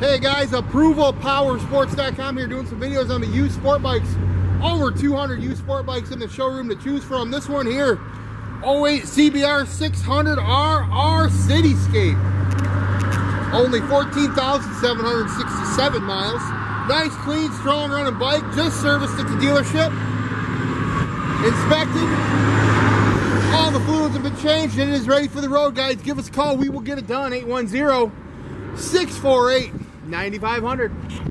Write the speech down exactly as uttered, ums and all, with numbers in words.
Hey guys, approval power sports dot com here doing some videos on the used sport bikes. Over two hundred used sport bikes in the showroom to choose from. This one here, oh eight C B R six hundred R R Cityscape. Only fourteen thousand seven hundred sixty-seven miles. Nice, clean, strong running bike. Just serviced at the dealership. Inspected. All the fluids have been changed and it is ready for the road, guys. Give us a call. We will get it done. eight one zero, six four eight, nine five hundred.